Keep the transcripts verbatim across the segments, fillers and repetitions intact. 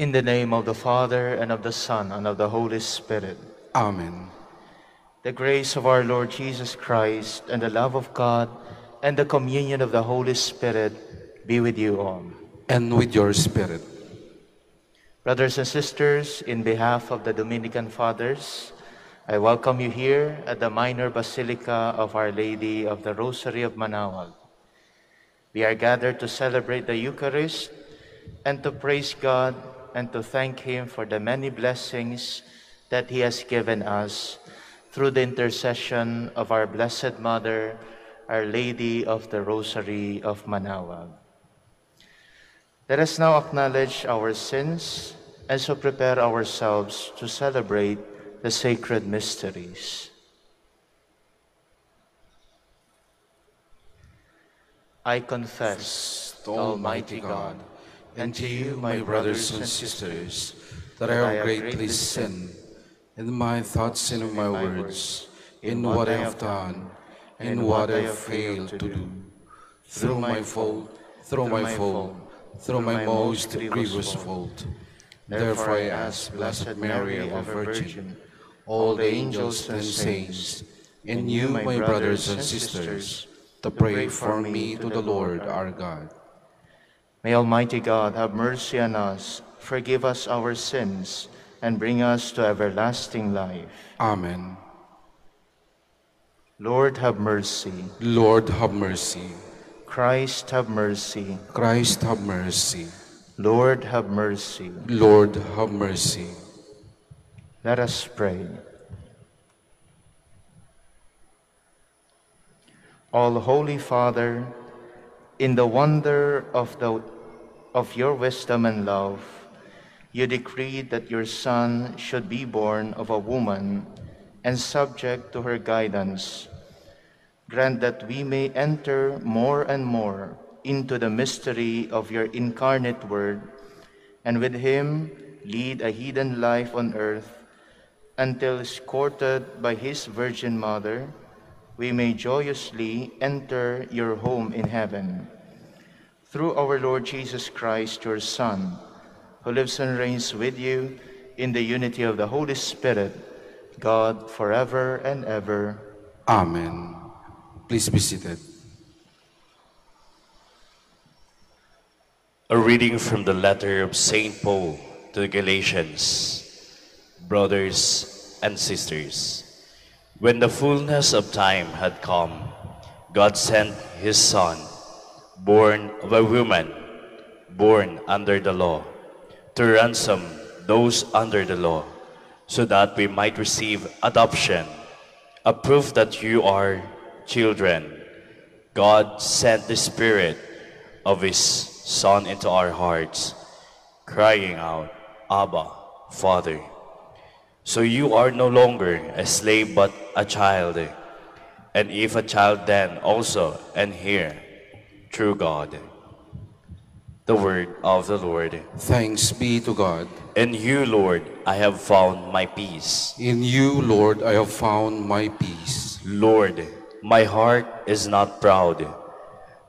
In the name of the Father, and of the Son, and of the Holy Spirit. Amen. The grace of our Lord Jesus Christ, and the love of God, and the communion of the Holy Spirit be with you all. And with your spirit. Brothers and sisters, in behalf of the Dominican Fathers, I welcome you here at the Minor Basilica of Our Lady of the Rosary of Manaoag. We are gathered to celebrate the Eucharist and to praise God and to thank Him for the many blessings that He has given us through the intercession of our Blessed Mother, Our Lady of the Rosary of Manaoag. Let us now acknowledge our sins and so prepare ourselves to celebrate the sacred mysteries. I confess to Almighty God and to you, my brothers and sisters, that I have greatly sinned in my thoughts and in my words, in what I have done, in what I have failed to do, through my fault, through my fault, through my most grievous fault. Therefore I ask Blessed Mary, our Virgin, all the angels and saints, and you, my brothers and sisters, to pray for me to the Lord our God. May Almighty God have mercy on us, forgive us our sins, and bring us to everlasting life. Amen. Lord, have mercy. Lord, have mercy. Christ, have mercy. Christ, have mercy. Lord, have mercy. Lord, have mercy. Let us pray. All Holy Father, in the wonder of, the, of your wisdom and love, you decreed that your Son should be born of a woman and subject to her guidance. Grant that we may enter more and more into the mystery of your incarnate Word, and with Him lead a hidden life on earth until, escorted by His Virgin Mother, we may joyously enter your home in heaven. Through our Lord Jesus Christ, your Son, who lives and reigns with you in the unity of the Holy Spirit, God, forever and ever. Amen. Please be seated. A reading from the letter of Saint Paul to the Galatians. Brothers and sisters, when the fullness of time had come, God sent His Son, born of a woman, born under the law, to ransom those under the law, so that we might receive adoption, a proof that you are children. God sent the Spirit of His Son into our hearts, crying out, Abba, Father. So you are no longer a slave but a child, and if a child, then also an heir through God. The word of the Lord. Thanks be to God. In you, Lord, I have found my peace. In you, Lord, I have found my peace. Lord, my heart is not proud,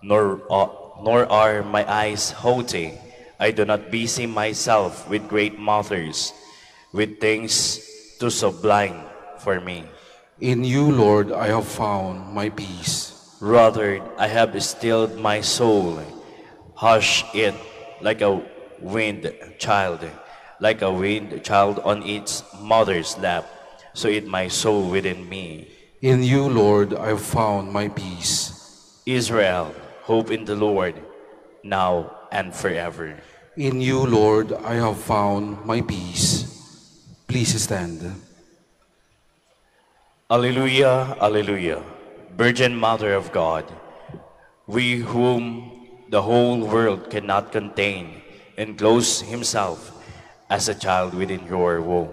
nor, uh, nor are my eyes haughty. I do not busy myself with great matters, with things too sublime for me. In you, Lord, I have found my peace. Rather, I have stilled my soul. Hush it like a wind child, like a wind child on its mother's lap, so it my soul within me. In you, Lord, I have found my peace. Israel, hope in the Lord, now and forever. In you, Lord, I have found my peace. Please stand. Alleluia, Alleluia. Virgin Mother of God, we whom the whole world cannot contain, enclose Himself as a child within your womb.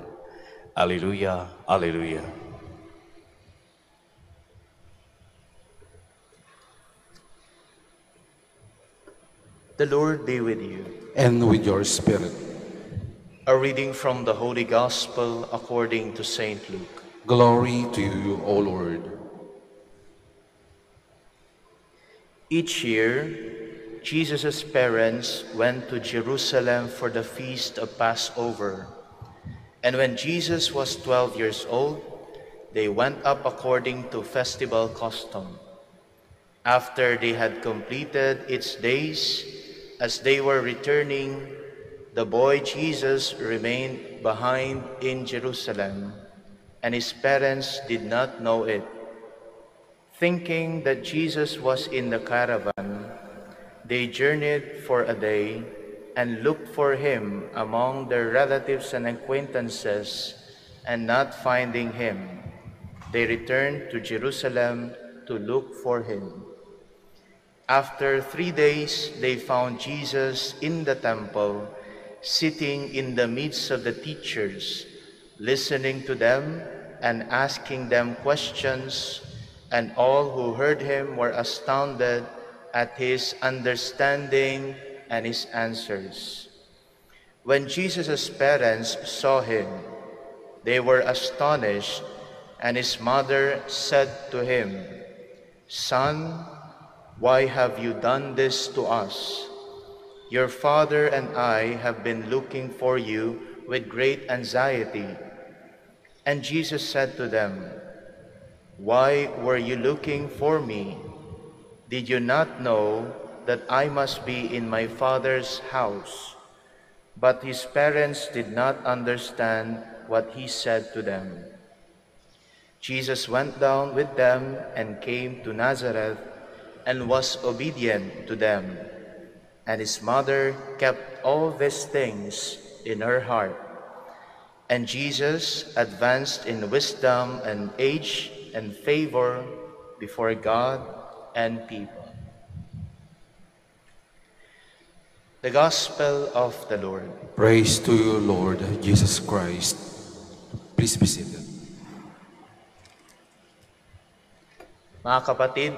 Alleluia, Alleluia. The Lord be with you. And with your spirit. A reading from the Holy Gospel according to Saint Luke. Glory to you, O Lord. Each year, Jesus' parents went to Jerusalem for the feast of Passover. And when Jesus was twelve years old, they went up according to festival custom. After they had completed its days, as they were returning, the boy Jesus remained behind in Jerusalem, and his parents did not know it. Thinking that Jesus was in the caravan, they journeyed for a day and looked for him among their relatives and acquaintances, and not finding him, they returned to Jerusalem to look for him. After three days, they found Jesus in the temple, sitting in the midst of the teachers, listening to them and asking them questions, and all who heard him were astounded at his understanding and his answers. When Jesus' parents saw him, they were astonished, and his mother said to him, "Son, why have you done this to us? Your father and I have been looking for you with great anxiety." And Jesus said to them, "Why were you looking for me? Did you not know that I must be in my Father's house?" But his parents did not understand what he said to them. Jesus went down with them and came to Nazareth and was obedient to them. And his mother kept all these things in her heart. And Jesus advanced in wisdom and age and favor before God and people. The Gospel of the Lord. Praise to you, Lord Jesus Christ. Please be seated. Mga kapatid,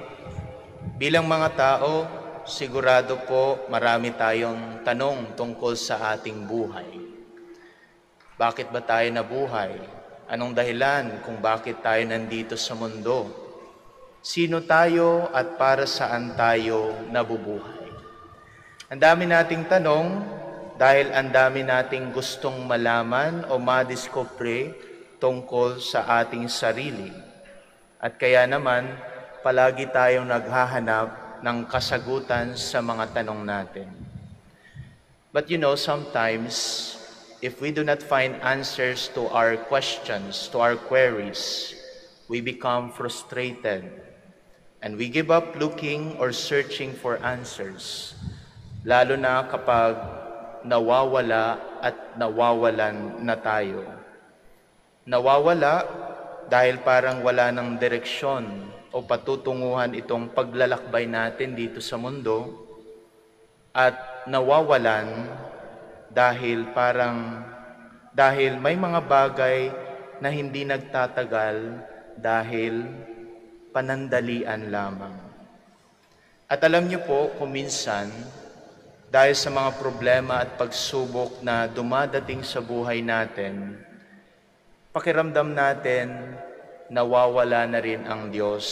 bilang mga tao, sigurado po marami tayong tanong tungkol sa ating buhay. Bakit ba tayo nabuhay? Anong dahilan kung bakit tayo nandito sa mundo? Sino tayo at para saan tayo nabubuhay? Ang dami nating tanong dahil ang dami nating gustong malaman o madiskubre tungkol sa ating sarili. At kaya naman, palagi tayong naghahanap ng kasagutan sa mga tanong natin. But you know, sometimes, if we do not find answers to our questions, to our queries, we become frustrated and we give up looking or searching for answers, lalo na kapag nawawala at nawawalan na tayo. Nawawala dahil parang wala ng direksyon o patutunguhan itong paglalakbay natin dito sa mundo, at nawawalan dahil parang dahil may mga bagay na hindi nagtatagal dahil panandalian lamang. At alam niyo po, kuminsan, dahil sa mga problema at pagsubok na dumadating sa buhay natin, pakiramdam natin nawawala na rin ang Diyos.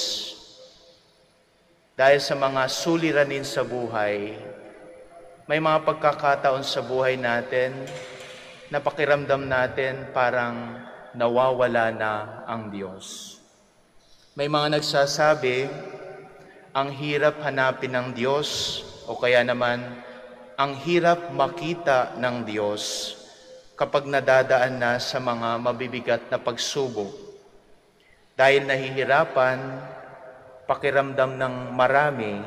Dahil sa mga suliranin sa buhay, may mga pagkakataon sa buhay natin na pakiramdam natin parang nawawala na ang Diyos. May mga nagsasabi, ang hirap hanapin ng Diyos, o kaya naman, ang hirap makita ng Diyos kapag nadadaan na sa mga mabibigat na pagsubok. Dahil nahihirapan, pakiramdam ng marami,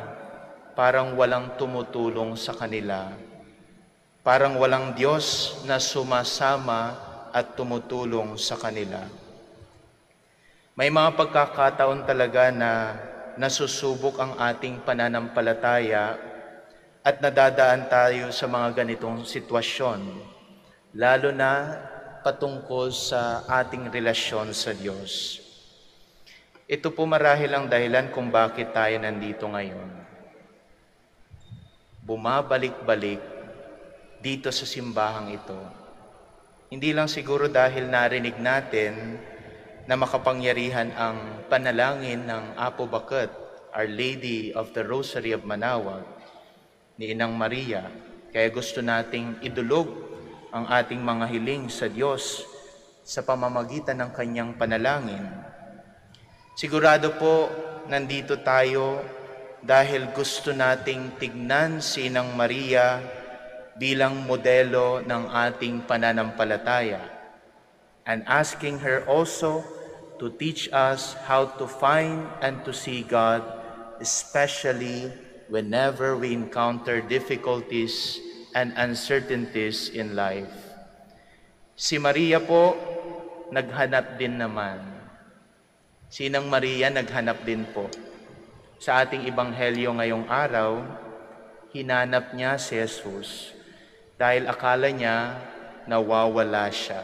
parang walang tumutulong sa kanila. Parang walang Diyos na sumasama at tumutulong sa kanila. May mga pagkakataon talaga na nasusubok ang ating pananampalataya at nadadaan tayo sa mga ganitong sitwasyon, lalo na patungkol sa ating relasyon sa Diyos. Ito po marahil ang dahilan kung bakit tayo nandito ngayon. Bumabalik-balik dito sa simbahang ito. Hindi lang siguro dahil narinig natin na makapangyarihan ang panalangin ng Apo Baket, Our Lady of the Rosary of Manaoag, ni Inang Maria. Kaya gusto nating idulog ang ating mga hiling sa Diyos sa pamamagitan ng kanyang panalangin. Sigurado po nandito tayo dahil gusto nating tignan si Inang Maria bilang modelo ng ating pananampalataya, and asking her also to teach us how to find and to see God, especially whenever we encounter difficulties and uncertainties in life. Si Maria po, naghanap din naman. Si Inang Maria, naghanap din po. Sa ating ebanghelyo ngayong araw, hinanap niya si Jesus dahil akala niya nawawala siya.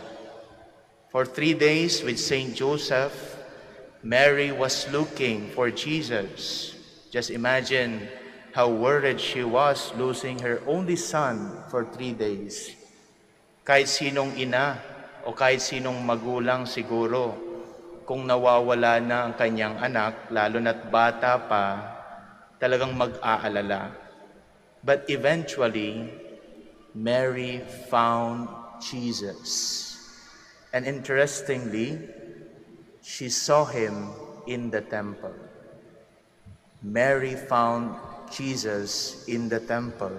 For three days with Saint Joseph, Mary was looking for Jesus. Just imagine how worried she was losing her only son for three days. Kahit sinong ina o kahit sinong magulang siguro, kung nawawala na ang kanyang anak, lalo na't bata pa, talagang mag-aalala. But eventually, Mary found Jesus. And interestingly, she saw him in the temple. Mary found Jesus in the temple,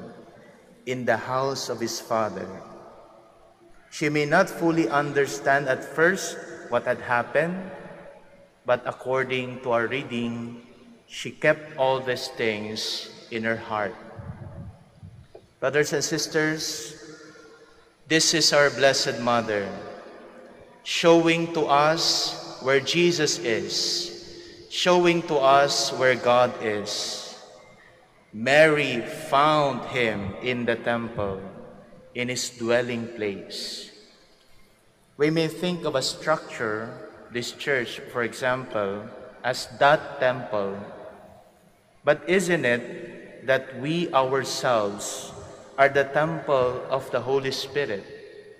in the house of his father. She may not fully understand at first what had happened, but according to our reading, she kept all these things in her heart. Brothers and sisters, this is our Blessed Mother, showing to us where Jesus is, showing to us where God is. Mary found him in the temple, in his dwelling place. We may think of a structure, this church, for example, as that temple. But isn't it that we ourselves are the temple of the Holy Spirit,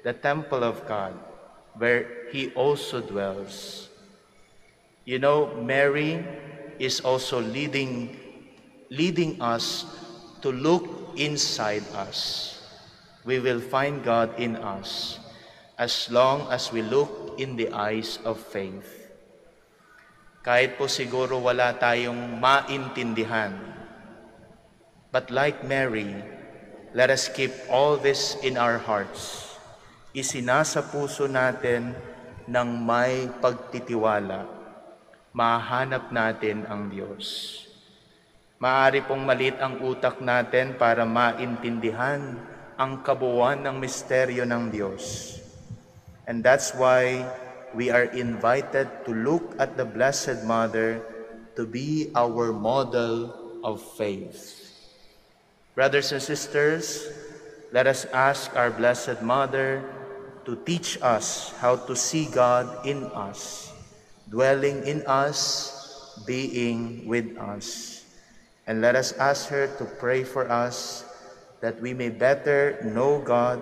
the temple of God, where he also dwells? You know, Mary is also leading, leading us to look inside us. We will find God in us as long as we look in the eyes of faith. Kahit po siguro wala tayong maintindihan, but like Mary, let us keep all this in our hearts. Isinasa puso natin ng may pagtitiwala, mahanap natin ang Diyos. Maaari pong maliit ang utak natin para maintindihan ang kabuuan ng misteryo ng Diyos. And that's why we are invited to look at the Blessed Mother to be our model of faith. Brothers and sisters, let us ask our Blessed Mother to teach us how to see God in us, dwelling in us, being with us. And let us ask her to pray for us that we may better know God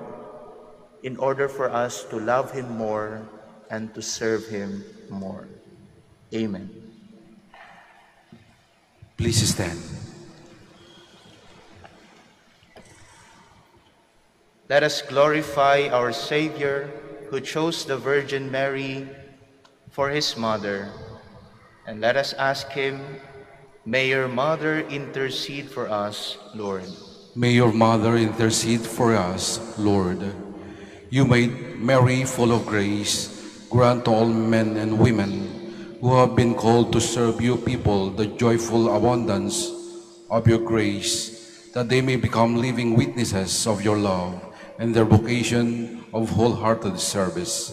in order for us to love him more and to serve him more. Amen. Please stand. Let us glorify our Savior, who chose the Virgin Mary for his mother. And let us ask him, may your mother intercede for us, Lord. May your mother intercede for us, Lord. You made Mary full of grace. Grant to all men and women who have been called to serve you people the joyful abundance of your grace, that they may become living witnesses of your love and their vocation of wholehearted service.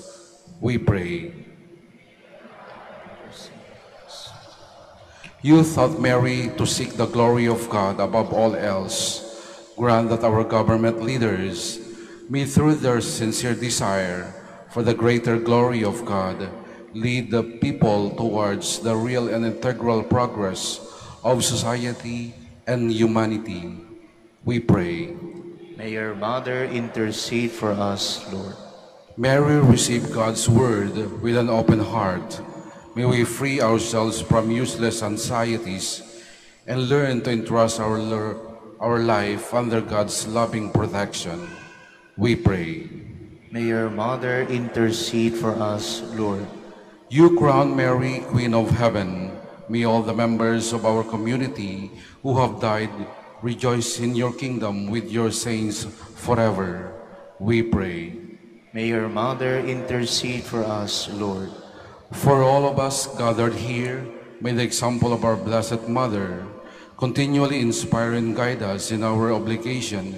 We pray. You taught Mary to seek the glory of God above all else. Grant that our government leaders may, through their sincere desire for the greater glory of God, lead the people towards the real and integral progress of society and humanity. We pray. May your mother intercede for us, Lord. Mary received God's word with an open heart. May we free ourselves from useless anxieties and learn to entrust our, our life under God's loving protection, we pray. May your mother intercede for us, Lord. You crown Mary, Queen of Heaven. May all the members of our community who have died rejoice in your kingdom with your saints forever, we pray. May your mother intercede for us, Lord. For all of us gathered here, may the example of our Blessed Mother continually inspire and guide us in our obligation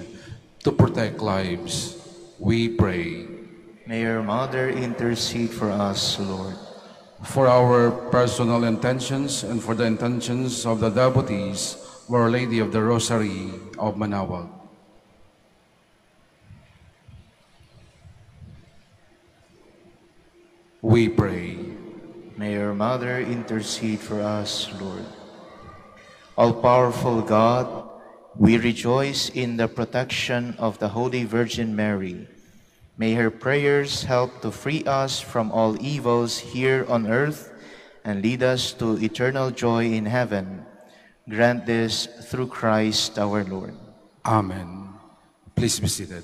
to protect lives, we pray. May your mother intercede for us, Lord. For our personal intentions and for the intentions of the devotees of Our Lady of the Rosary of Manaoag. We pray. May your mother intercede for us, Lord. All-powerful God, we rejoice in the protection of the Holy Virgin Mary. May her prayers help to free us from all evils here on earth and lead us to eternal joy in heaven. Grant this through Christ our Lord. Amen. Please be seated.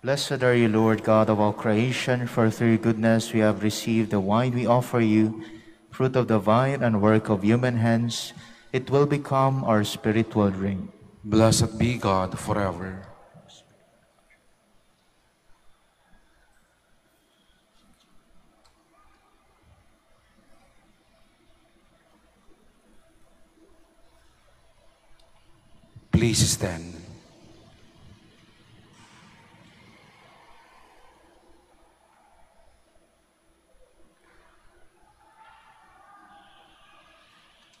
Blessed are you, Lord, God of all creation, for through your goodness we have received the wine we offer you, fruit of the vine and work of human hands. It will become our spiritual drink. Blessed be God forever. Please stand.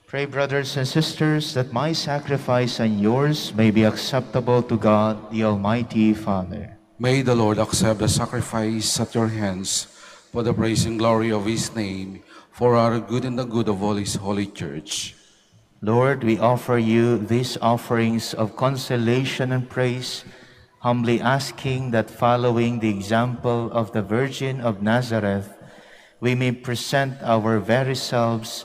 Pray, brothers and sisters, that my sacrifice and yours may be acceptable to God, the Almighty Father. May the Lord accept the sacrifice at your hands for the praise and glory of his name, for our good and the good of all his holy church. Lord, we offer you these offerings of consolation and praise, humbly asking that following the example of the Virgin of Nazareth, we may present our very selves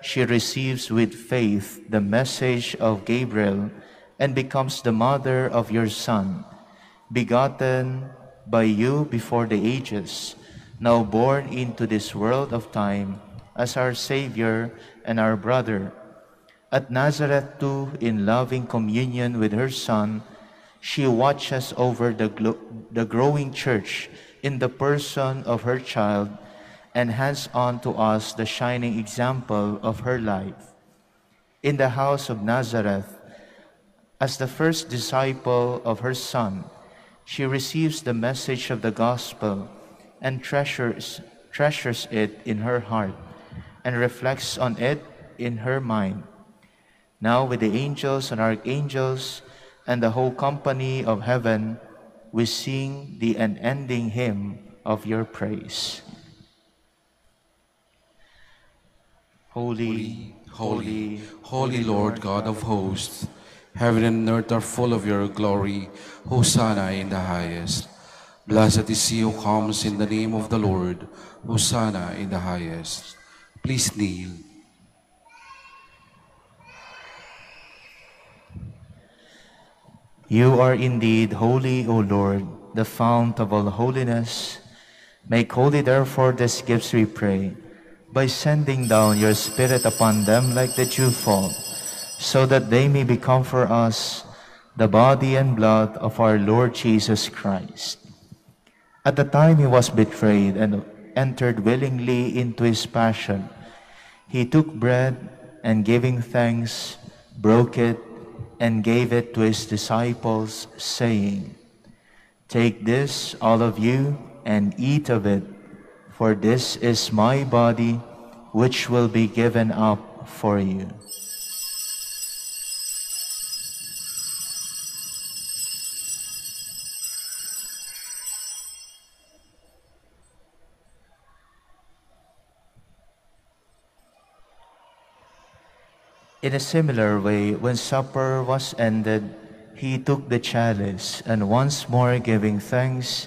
she receives with faith the message of Gabriel and becomes the mother of your Son, begotten by you before the ages, now born into this world of time as our Savior and our brother. At Nazareth too, in loving communion with her Son, she watches over the, the growing church in the person of her child, and hands on to us the shining example of her life. In the house of Nazareth, as the first disciple of her Son, she receives the message of the gospel and treasures, treasures it in her heart and reflects on it in her mind. Now with the angels and archangels and the whole company of heaven, we sing the unending hymn of your praise. Holy, holy, holy Lord God of hosts, heaven and earth are full of your glory. Hosanna in the highest. Blessed is he who comes in the name of the Lord. Hosanna in the highest. Please kneel. You are indeed holy, O Lord, the fount of all holiness. Make holy, therefore, these gifts, we pray, by sending down your Spirit upon them like the dewfall, so that they may become for us the body and blood of our Lord Jesus Christ. At the time he was betrayed and entered willingly into his passion, he took bread and, giving thanks, broke it and gave it to his disciples, saying, "Take this, all of you, and eat of it, for this is my body, which will be given up for you." In a similar way, when supper was ended, he took the chalice, and once more giving thanks,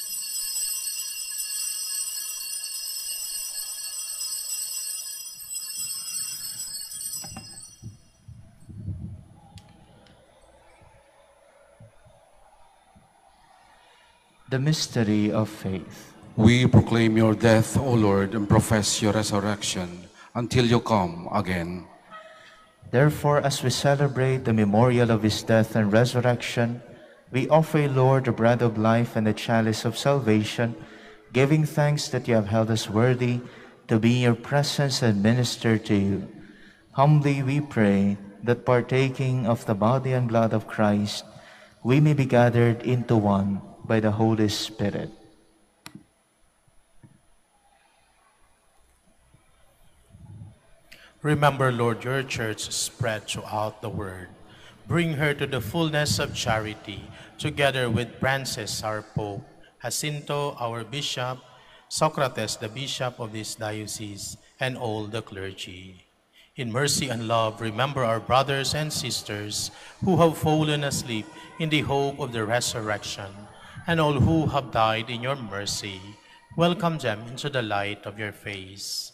The mystery of faith. We proclaim your death, O Lord, and profess your resurrection until you come again. Therefore, as we celebrate the memorial of his death and resurrection, we offer, Lord, the bread of life and the chalice of salvation, giving thanks that you have held us worthy to be in your presence and minister to you. Humbly we pray that, partaking of the body and blood of Christ, we may be gathered into one by the Holy Spirit. Remember, Lord, your church spread throughout the world. Bring her to the fullness of charity, together with Francis, our Pope, Jacinto, our Bishop, Socrates, the Bishop of this diocese, and all the clergy. In mercy and love, remember our brothers and sisters who have fallen asleep in the hope of the resurrection, and all who have died in your mercy. Welcome them into the light of your face.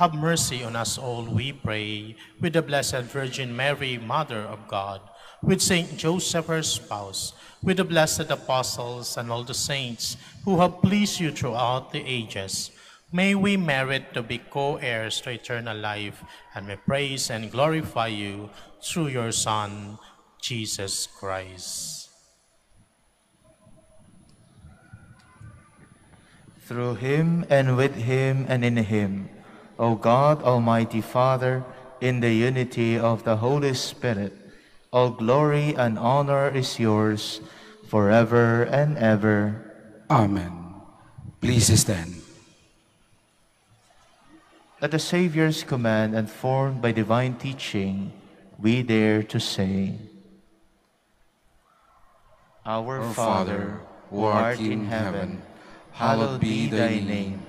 Have mercy on us all, we pray, with the Blessed Virgin Mary, Mother of God, with Saint Joseph, her spouse, with the blessed apostles and all the saints who have pleased you throughout the ages. May we merit to be co-heirs to eternal life, and may praise and glorify you through your Son, Jesus Christ. Through him, and with him, and in him, O God, Almighty Father, in the unity of the Holy Spirit, all glory and honor is yours, forever and ever. Amen. Please stand. At the Savior's command and formed by divine teaching, we dare to say, Our Father, who art in heaven, hallowed be thy name.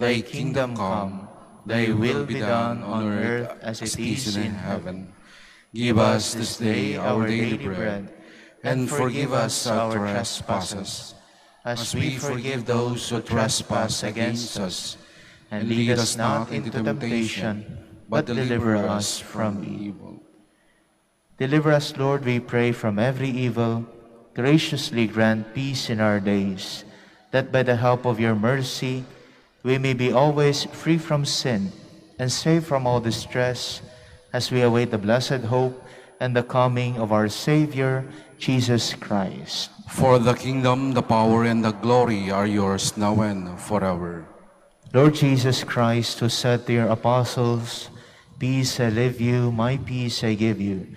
Thy kingdom come. Thy will be done on earth as it is in heaven. Give us this day our daily bread, and forgive us our trespasses, as we forgive those who trespass against us. And lead us not into temptation, but deliver us from evil. Deliver us, Lord, we pray, from every evil. Graciously grant peace in our days, that by the help of your mercy, we may be always free from sin and safe from all distress, as we await the blessed hope and the coming of our Savior, Jesus Christ. For the kingdom, the power, and the glory are yours now and forever. Lord Jesus Christ, who said to your apostles, "Peace I leave you, my peace I give you,"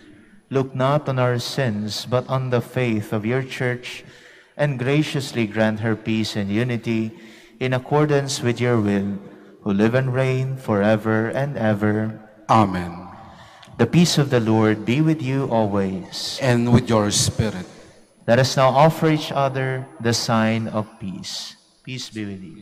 look not on our sins, but on the faith of your Church, and graciously grant her peace and unity in accordance with your will, who live and reign forever and ever. Amen. The peace of the Lord be with you always. And with your spirit. Let us now offer each other the sign of peace. Peace be with you.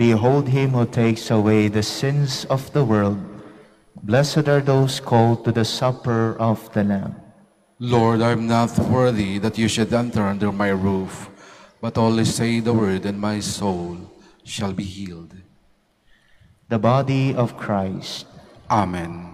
Behold him who takes away the sins of the world. Blessed are those called to the supper of the Lamb. Lord, I am not worthy that you should enter under my roof, but only say the word, and my soul shall be healed. The body of Christ. Amen.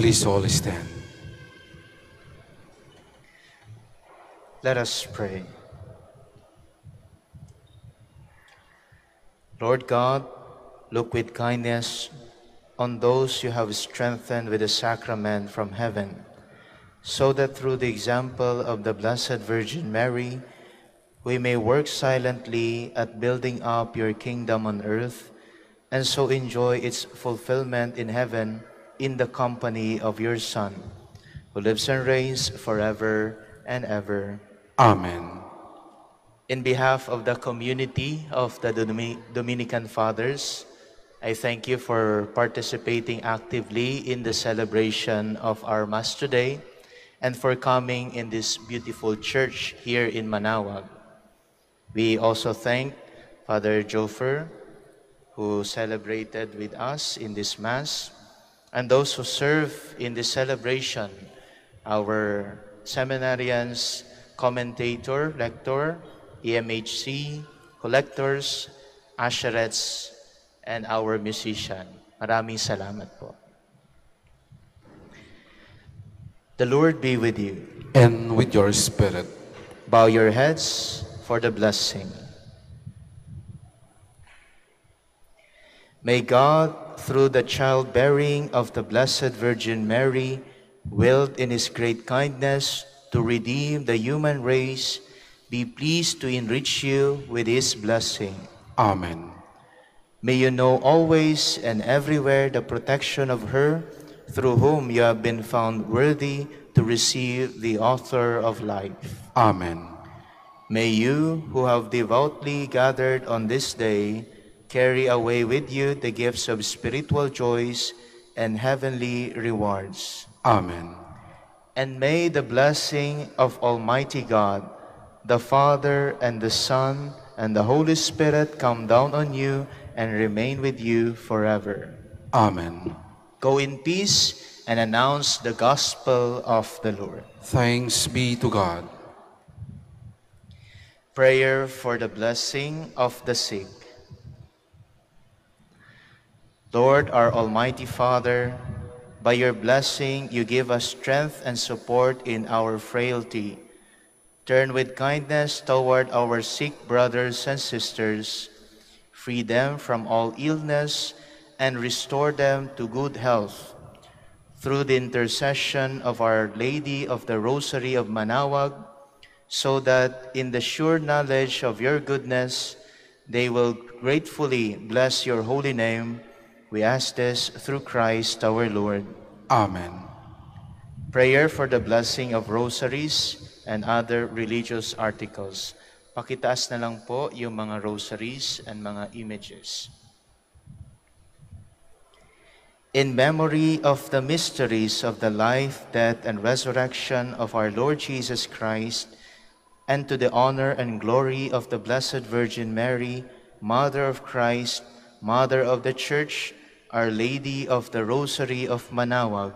Please all stand. Let us pray. Lord God, look with kindness on those you have strengthened with the sacrament from heaven, so that through the example of the Blessed Virgin Mary, we may work silently at building up your kingdom on earth, and so enjoy its fulfillment in heaven, in the company of your Son, who lives and reigns forever and ever. Amen. In behalf of the community of the Dominican Fathers, I thank you for participating actively in the celebration of our Mass today and for coming in this beautiful church here in Manaoag. We also thank Father Joffer, who celebrated with us in this Mass, and those who serve in this celebration, our seminarians, commentator, lector, E M H C, collectors, asherets, and our musician. Maraming salamat po. The Lord be with you. And with your spirit. Bow your heads for the blessing. May God, through the childbearing of the Blessed Virgin Mary, willed in His great kindness to redeem the human race, be pleased to enrich you with His blessing. Amen. May you know always and everywhere the protection of her, through whom you have been found worthy to receive the author of life. Amen. May you, who have devoutly gathered on this day, carry away with you the gifts of spiritual joys and heavenly rewards. Amen. And may the blessing of Almighty God, the Father and the Son and the Holy Spirit, come down on you and remain with you forever. Amen. Go in peace and announce the gospel of the Lord. Thanks be to God. Prayer for the blessing of the sick. Lord, our Almighty Father, by your blessing you give us strength and support in our frailty. Turn with kindness toward our sick brothers and sisters. Free them from all illness and restore them to good health. Through the intercession of Our Lady of the Rosary of Manaoag, so that in the sure knowledge of your goodness, they will gratefully bless your holy name, we ask this through Christ our Lord. Amen. Prayer for the blessing of rosaries and other religious articles. Pakitaas na lang po yung mga rosaries and mga images. In memory of the mysteries of the life, death, and resurrection of our Lord Jesus Christ, and to the honor and glory of the Blessed Virgin Mary, Mother of Christ, Mother of the Church, Our Lady of the Rosary of Manaoag,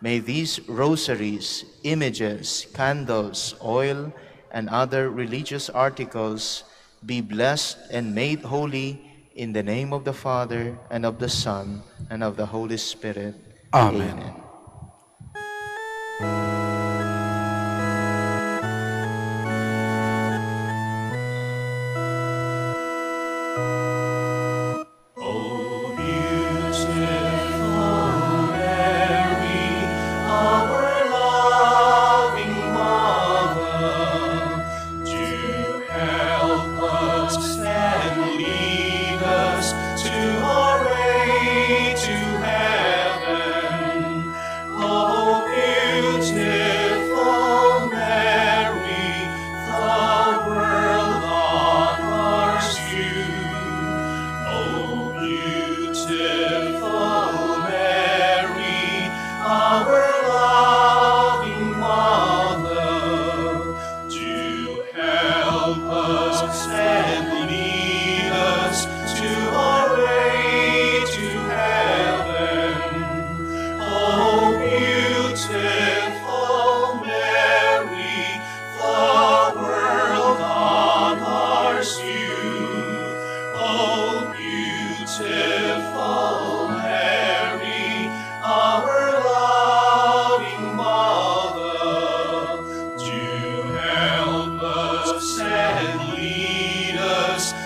may these rosaries, images, candles, oil, and other religious articles be blessed and made holy in the name of the Father, and of the Son, and of the Holy Spirit. Amen. Amen. Lead us